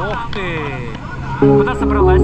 Ух ты! Куда собралась?